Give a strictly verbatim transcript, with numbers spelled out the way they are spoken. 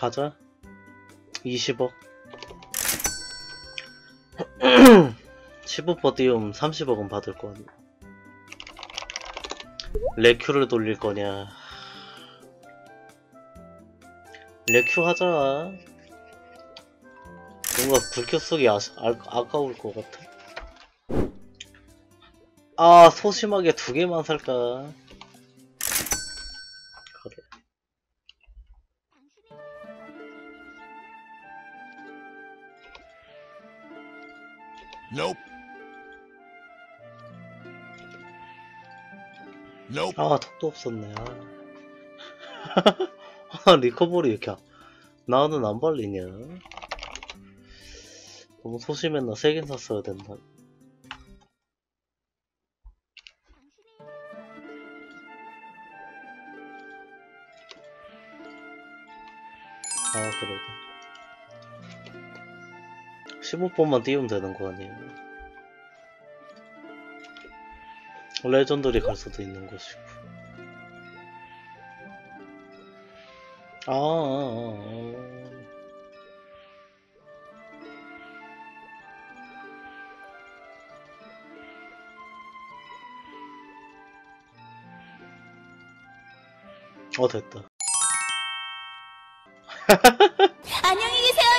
가자. 이십억. 십오 퍼디움 삼십억은 받을 거 아니야. 레큐를 돌릴 거냐. 레큐 하자. 뭔가 불켜 쓰기 아, 아, 아까울 것 같아. 아, 소심하게 두 개만 살까. 그래. Nope. Nope. 아, 턱도 없었네. 아, 리커버리 이렇게 나는 안 발리냐. 너무 소심했나. 세 개 샀어야 된다. 아, 그러게. 십오 번만 띄우면 되는 거 아니에요? 레전더리 갈 수도 있는 것이고. 아, 아, 아. 어, 됐다. 안녕히 계세요.